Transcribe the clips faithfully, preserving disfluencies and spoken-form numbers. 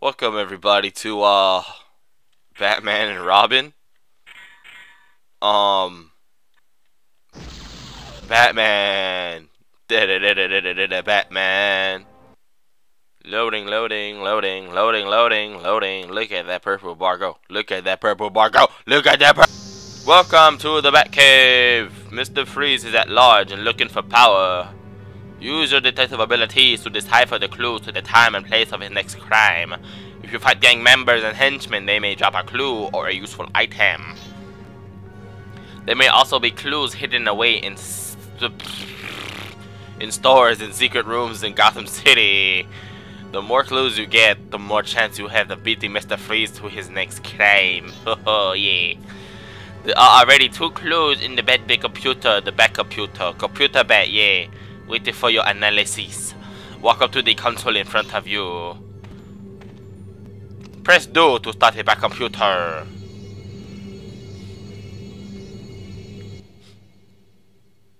Welcome everybody to uh Batman and Robin. Um Batman. Da da da da da da da da Batman. Loading, loading, loading, loading, loading, loading. Look at that purple bar go. Look at that purple bar go. Look at that purple. Welcome to the Batcave. Mister Freeze is at large and looking for power. Use your detective abilities to decipher the clues to the time and place of his next crime. If you fight gang members and henchmen, they may drop a clue or a useful item. There may also be clues hidden away in st in stores and secret rooms in Gotham City. The more clues you get, the more chance you have of beating Mister Freeze to his next crime. Oh yeah. There are already two clues in the Batman computer, the Bat computer, computer Bat, yeah. Waiting for your analysis. Walk up to the console in front of you. Press do to start a Bat computer.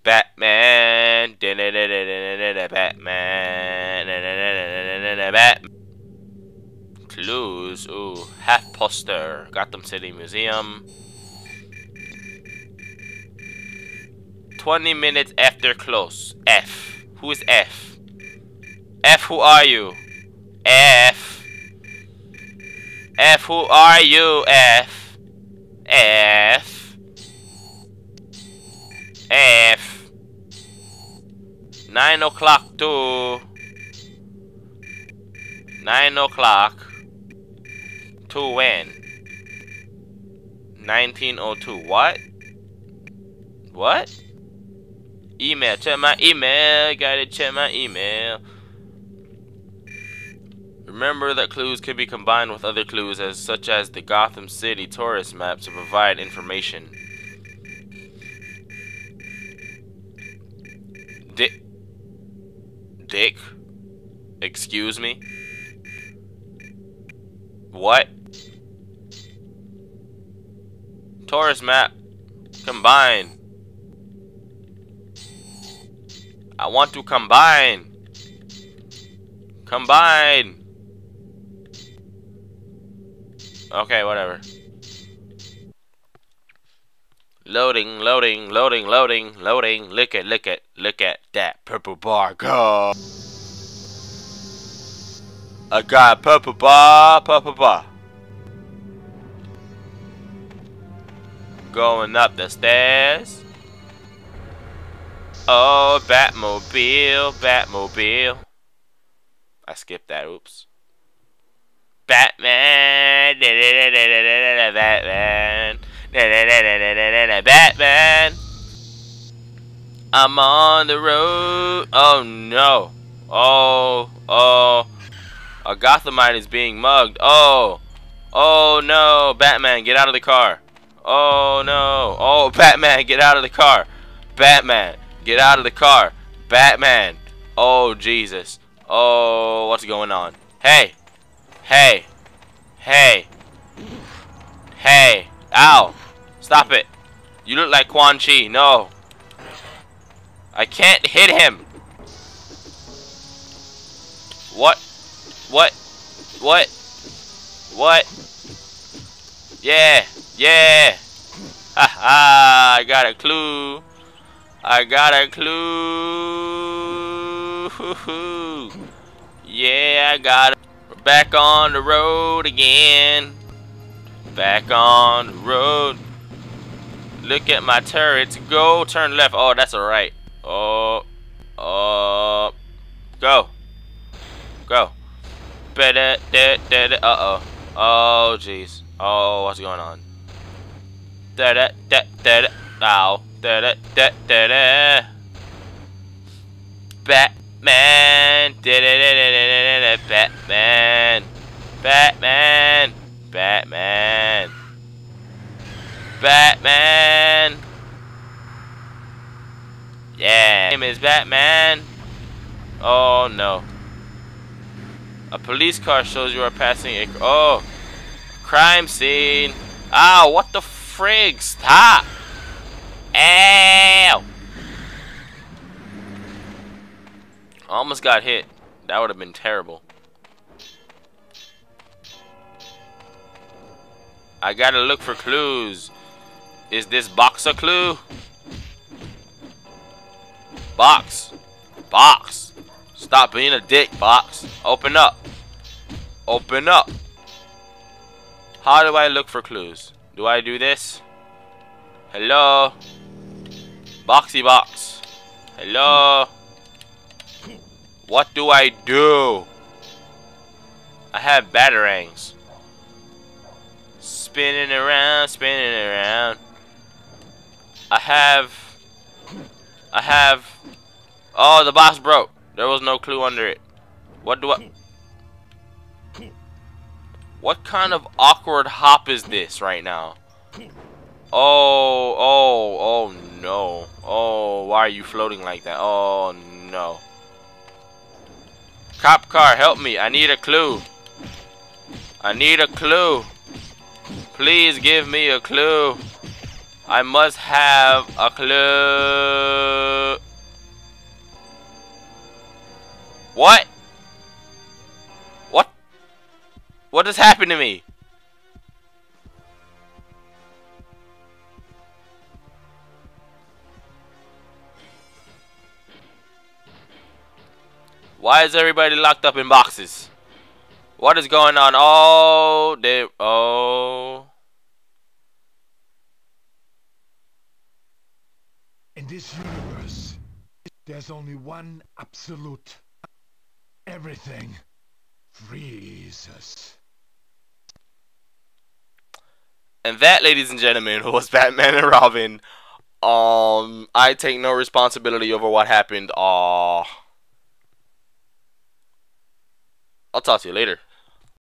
Batman. Batman. Batman. Clues. Ooh. Half poster. Gotham City Museum. twenty minutes after close. F. Who is F? F, who are you? F. F, who are you? F. F. F. Nine o'clock to. Nine o'clock. To when? nineteen oh two. What? What? Email, check my email, gotta check my email. Remember that clues can be combined with other clues, as such as the Gotham City tourist map, to provide information. Dick. Dick? Excuse me? What? Tourist map. Combined. I want to combine. Combine. Okay, whatever. Loading, loading, loading, loading, loading. Look at, look at, look at that purple bar go. I got purple bar, purple bar. Going up the stairs. Oh, Batmobile, Batmobile. I skipped that, oops. Batman, Batman, Batman. I'm on the road. Oh no. Oh, oh. A Gothamite is being mugged. Oh, oh no. Batman, get out of the car. Oh no. Oh, Batman, get out of the car. Batman. Get out of the car. Batman. Oh, Jesus. Oh, what's going on? Hey. Hey. Hey. Hey. Ow. Stop it. You look like Quan Chi. No. I can't hit him. What? What? What? What? Yeah. Yeah. Ha ha. I got a clue. I got a clue. Yeah, I got it. We're back on the road again. Back on the road. Look at my turrets. Go turn left. Oh, that's all right. Oh, oh, go, go. Better, uh oh. Oh, jeez. Oh, what's going on? Da da da da da. Ow. Da da da da da. Batman. Da da da da da da. Batman. Batman. Batman. Batman. Yeah. His name is Batman. Oh no. A police car shows you are passing a oh crime scene. Ow! What the frig? Stop! Ow! Almost got hit. That would have been terrible. I gotta look for clues. Is this box a clue? Box. Box. Stop being a dick, box. Open up. Open up. How do I look for clues? Do I do this? Hello? Boxy box. Hello? What do I do? I have Batarangs. Spinning around, spinning around. I have... I have... Oh, the box broke. There was no clue under it. What do I... What kind of awkward hop is this right now? Oh, oh, oh no. Oh, why are you floating like that? Oh no. Cop car, help me. I need a clue. I need a clue. Please give me a clue. I must have a clue. What? What? What has happened to me? Why is everybody locked up in boxes? What is going on? Oh, they, oh. In this universe, there's only one absolute. Everything freezes. And that, ladies and gentlemen, was Batman and Robin. Um, I take no responsibility over what happened. Aww. I'll talk to you later.